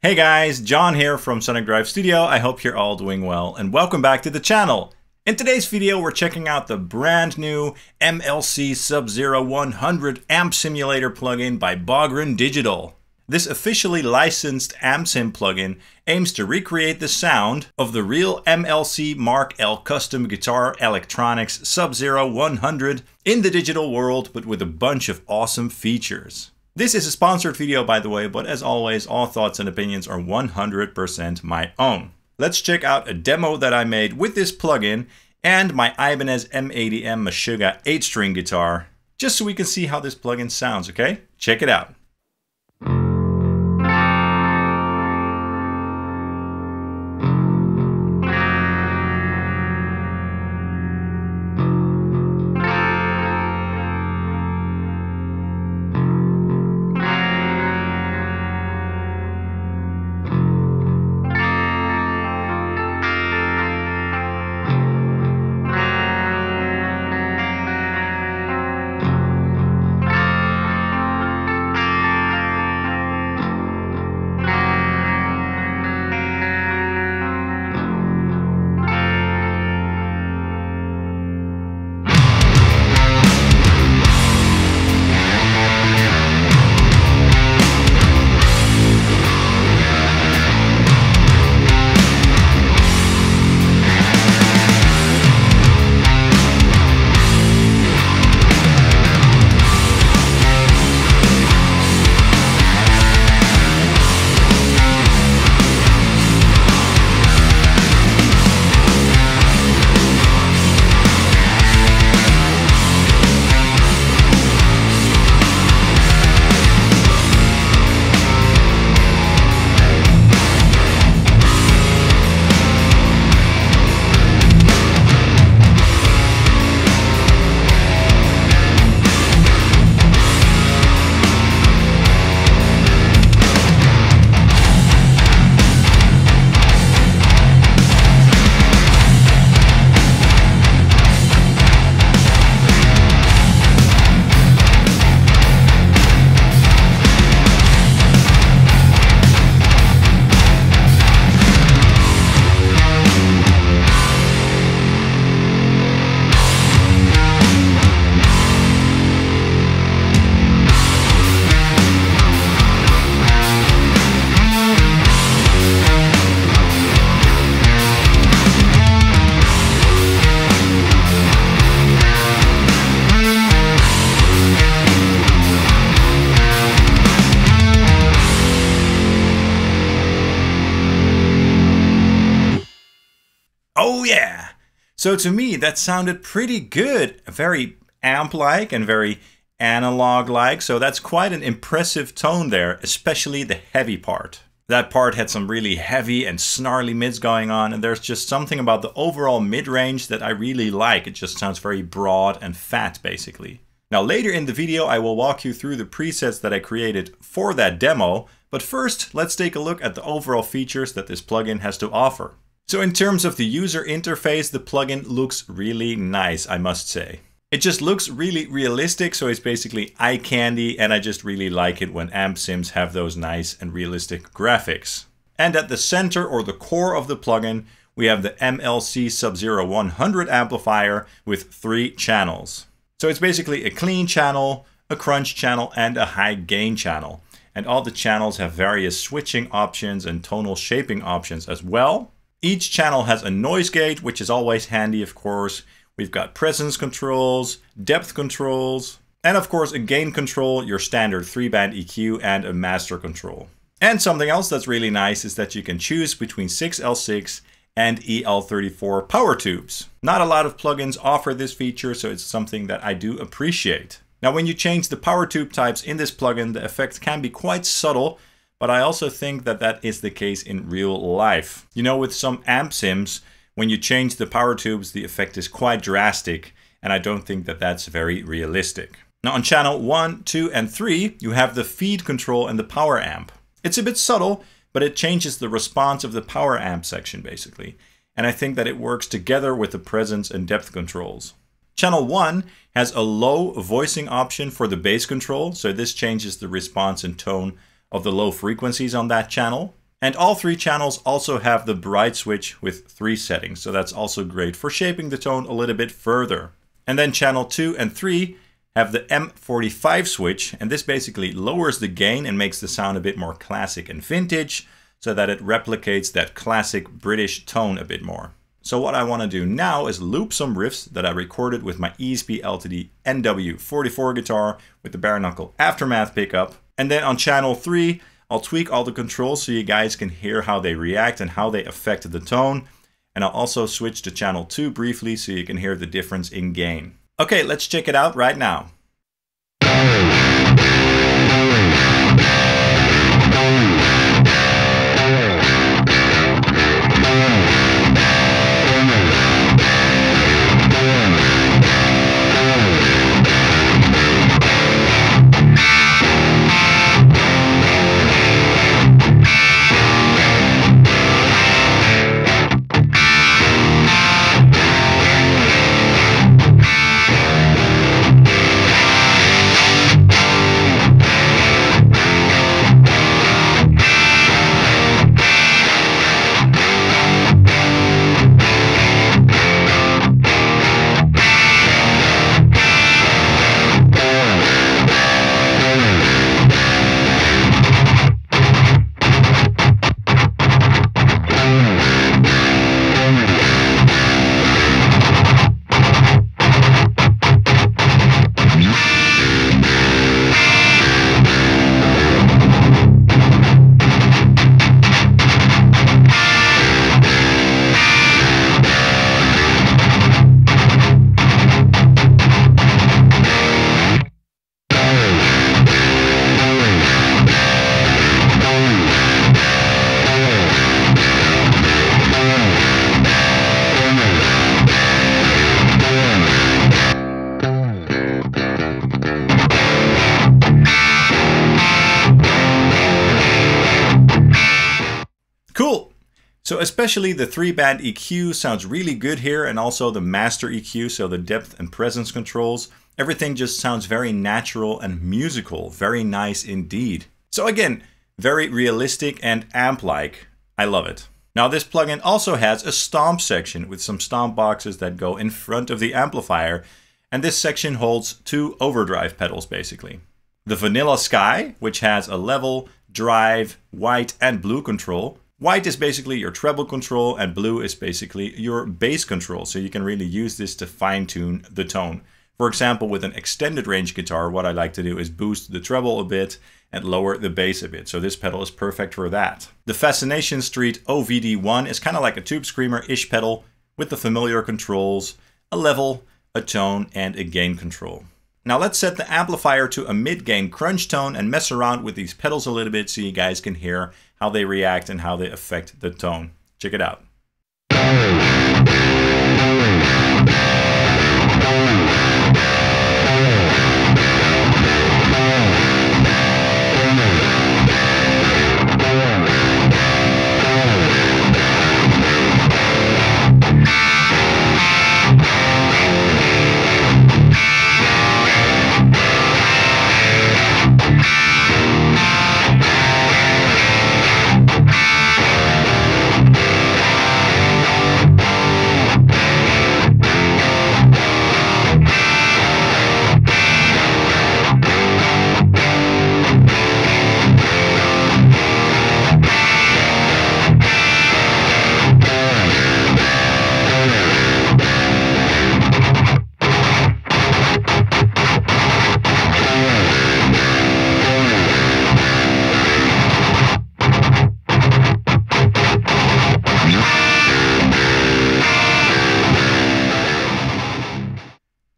Hey guys, John here from Sonic Drive Studio. I hope you're all doing well and welcome back to the channel. In today's video, we're checking out the brand new MLC Sub-Zero 100 amp simulator plugin by Bogren Digital. This officially licensed amp sim plugin aims to recreate the sound of the real MLC Mark L Custom Guitar Electronics Sub-Zero 100 in the digital world, but with a bunch of awesome features. This is a sponsored video, by the way, but as always, all thoughts and opinions are 100% my own. Let's check out a demo that I made with this plugin and my Ibanez M80M Meshuggah 8-string guitar, just so we can see how this plugin sounds, okay? Check it out. Oh yeah! So to me that sounded pretty good, very amp-like and very analog-like, so that's quite an impressive tone there, especially the heavy part. That part had some really heavy and snarly mids going on, and there's just something about the overall mid-range that I really like. It just sounds very broad and fat, basically. Now later in the video I will walk you through the presets that I created for that demo, but first let's take a look at the overall features that this plugin has to offer. So in terms of the user interface, the plugin looks really nice, I must say. It just looks really realistic, so it's basically eye candy, and I just really like it when amp sims have those nice and realistic graphics. And at the center or the core of the plugin, we have the MLC Sub-Zero 100 amplifier with 3 channels. So it's basically a clean channel, a crunch channel, and a high gain channel. And all the channels have various switching options and tonal shaping options as well. Each channel has a noise gate, which is always handy, of course. We've got presence controls, depth controls, and of course a gain control, your standard 3-band EQ, and a master control. And something else that's really nice is that you can choose between 6L6 and EL34 power tubes. Not a lot of plugins offer this feature, so it's something that I do appreciate. Now, when you change the power tube types in this plugin, the effect can be quite subtle, but I also think that that is the case in real life. You know, with some amp sims, when you change the power tubes, the effect is quite drastic, and I don't think that that's very realistic. Now on channel 1, 2, and 3, you have the feed control and the power amp. It's a bit subtle, but it changes the response of the power amp section, basically. And I think that it works together with the presence and depth controls. Channel 1 has a low voicing option for the bass control, so this changes the response and tone of the low frequencies on that channel. And all three channels also have the bright switch with 3 settings, so that's also great for shaping the tone a little bit further. And then channel 2 and 3 have the M45 switch, and this basically lowers the gain and makes the sound a bit more classic and vintage, so that it replicates that classic British tone a bit more. So what I want to do now is loop some riffs that I recorded with my ESP-LTD NW44 guitar with the Bare Knuckle Aftermath pickup. And then on channel 3, I'll tweak all the controls so you guys can hear how they react and how they affect the tone. And I'll also switch to channel 2 briefly so you can hear the difference in gain. Okay, let's check it out right now. Cool! So especially the 3-band EQ sounds really good here, and also the master EQ, so the depth and presence controls. Everything just sounds very natural and musical, very nice indeed. So again, very realistic and amp-like. I love it. Now this plugin also has a stomp section with some stomp boxes that go in front of the amplifier, and this section holds 2 overdrive pedals basically. The Vanilla Sky, which has a level, drive, white and blue control. White is basically your treble control and blue is basically your bass control, so you can really use this to fine-tune the tone. For example, with an extended range guitar, what I like to do is boost the treble a bit and lower the bass a bit, so this pedal is perfect for that. The Fascination Street OVD1 is kind of like a Tube Screamer-ish pedal with the familiar controls, a level, a tone and a gain control. Now let's set the amplifier to a mid-gain crunch tone and mess around with these pedals a little bit so you guys can hear how they react and how they affect the tone. Check it out.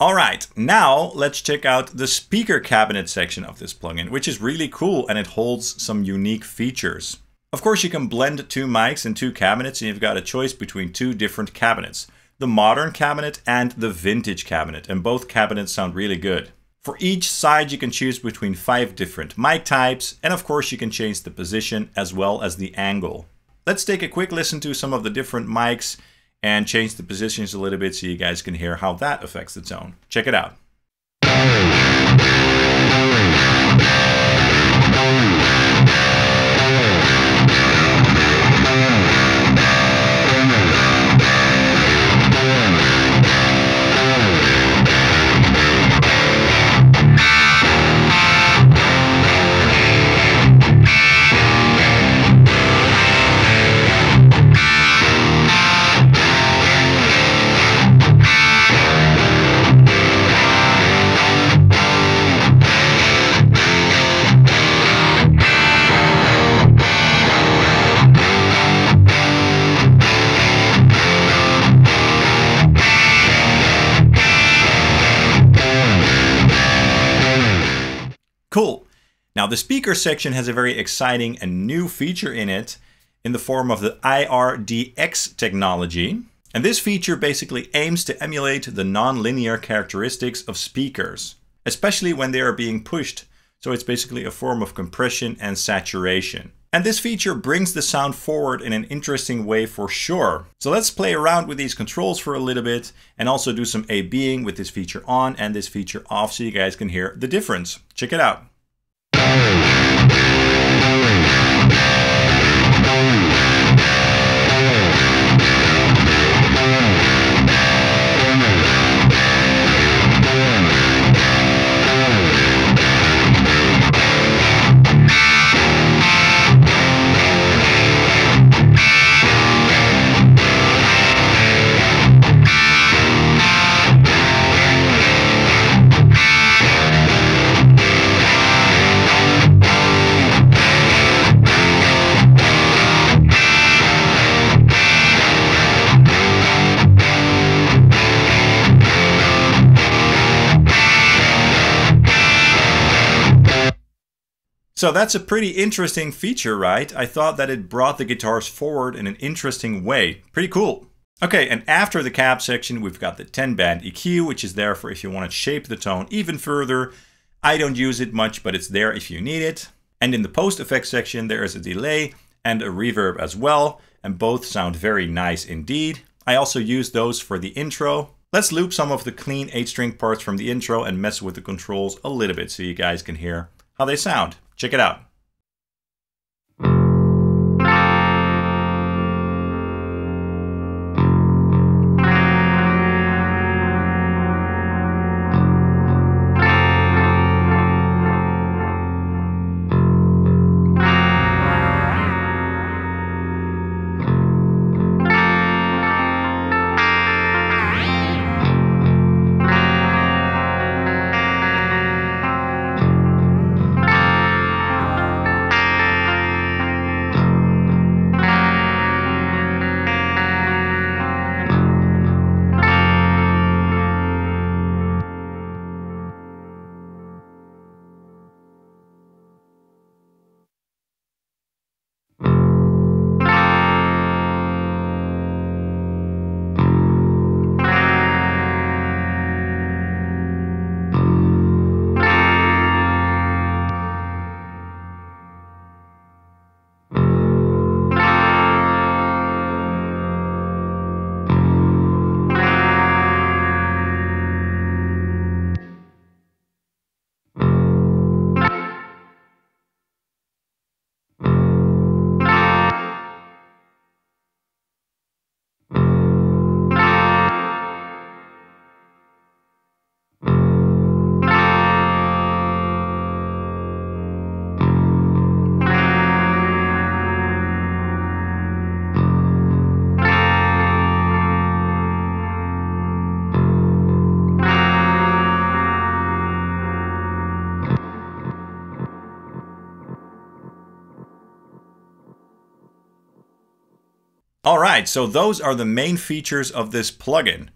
Alright, now let's check out the speaker cabinet section of this plugin, which is really cool and it holds some unique features. Of course, you can blend 2 mics and 2 cabinets and you've got a choice between 2 different cabinets, the modern cabinet and the vintage cabinet, and both cabinets sound really good. For each side you can choose between 5 different mic types, and of course you can change the position as well as the angle. Let's take a quick listen to some of the different mics and change the positions a little bit so you guys can hear how that affects the tone. Check it out. Now the speaker section has a very exciting and new feature in it in the form of the IRDX technology. And this feature basically aims to emulate the non-linear characteristics of speakers, especially when they are being pushed. So it's basically a form of compression and saturation. And this feature brings the sound forward in an interesting way for sure. So let's play around with these controls for a little bit and also do some ABing with this feature on and this feature off so you guys can hear the difference. Check it out. So that's a pretty interesting feature, right? I thought that it brought the guitars forward in an interesting way. Pretty cool. Okay, and after the cab section, we've got the 10-band EQ, which is there for if you want to shape the tone even further. I don't use it much, but it's there if you need it. And in the post-effects section, there is a delay and a reverb as well, and both sound very nice indeed. I also use those for the intro. Let's loop some of the clean 8-string parts from the intro and mess with the controls a little bit so you guys can hear how they sound. Check it out. All right, so those are the main features of this plugin.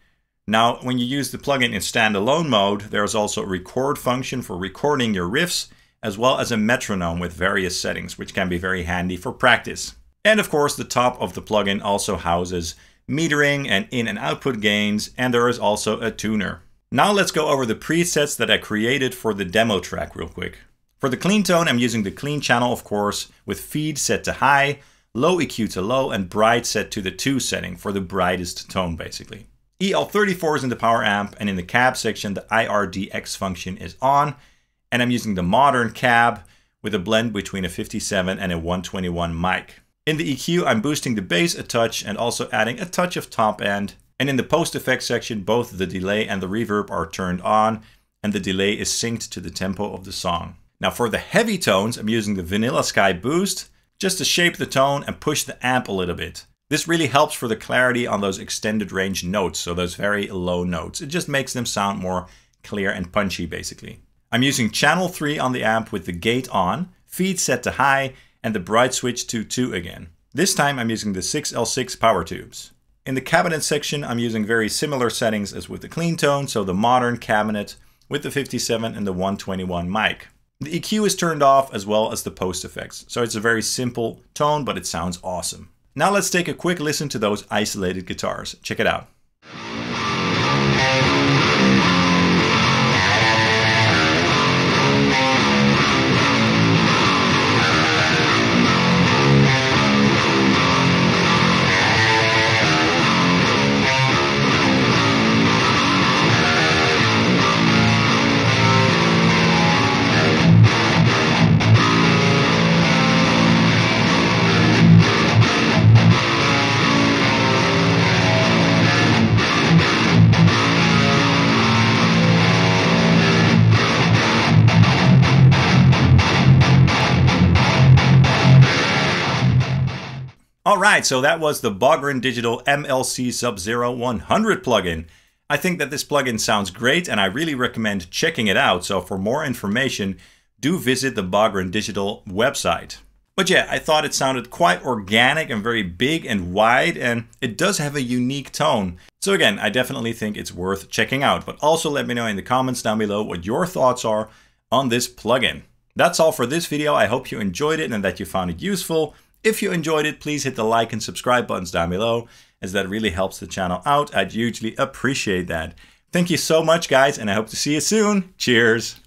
Now, when you use the plugin in standalone mode, there's also a record function for recording your riffs, as well as a metronome with various settings, which can be very handy for practice. And of course, the top of the plugin also houses metering and in and output gains, and there is also a tuner. Now let's go over the presets that I created for the demo track real quick. For the clean tone, I'm using the clean channel, of course, with feed set to high, low EQ to low, and bright set to the 2 setting for the brightest tone basically. EL34 is in the power amp, and in the cab section the IRDX function is on, and I'm using the modern cab with a blend between a 57 and a 121 mic. In the EQ I'm boosting the bass a touch and also adding a touch of top end, and in the post effects section both the delay and the reverb are turned on, and the delay is synced to the tempo of the song. Now for the heavy tones I'm using the Vanilla Sky boost, just to shape the tone and push the amp a little bit. This really helps for the clarity on those extended range notes, so those very low notes. It just makes them sound more clear and punchy basically. I'm using channel 3 on the amp with the gate on, feed set to high, and the bright switch to 2 again. This time I'm using the 6L6 power tubes. In the cabinet section I'm using very similar settings as with the clean tone, so the modern cabinet with the 57 and the 121 mic. The EQ is turned off as well as the post effects, so it's a very simple tone, but it sounds awesome. Now let's take a quick listen to those isolated guitars. Check it out. Alright, so that was the Bogren Digital MLC Sub-Zero 100 plugin. I think that this plugin sounds great and I really recommend checking it out. So for more information, do visit the Bogren Digital website. But yeah, I thought it sounded quite organic and very big and wide, and it does have a unique tone. So again, I definitely think it's worth checking out. But also let me know in the comments down below what your thoughts are on this plugin. That's all for this video. I hope you enjoyed it and that you found it useful. If you enjoyed it, please hit the like and subscribe buttons down below, as that really helps the channel out. I'd hugely appreciate that. Thank you so much, guys, and I hope to see you soon. Cheers.